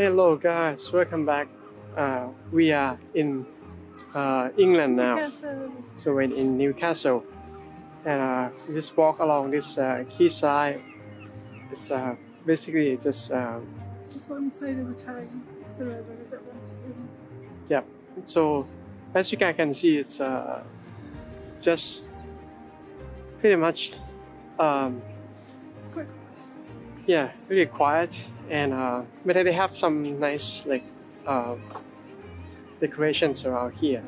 Hello guys, welcome back. We are in England now. Newcastle. So we're in Newcastle, and just walk along this quayside. It's basically it's just on the side of the Tyne. It's the river that runs through. Yeah. So as you guys can see, it's just pretty much yeah, really quiet, and but they have some nice like decorations around here.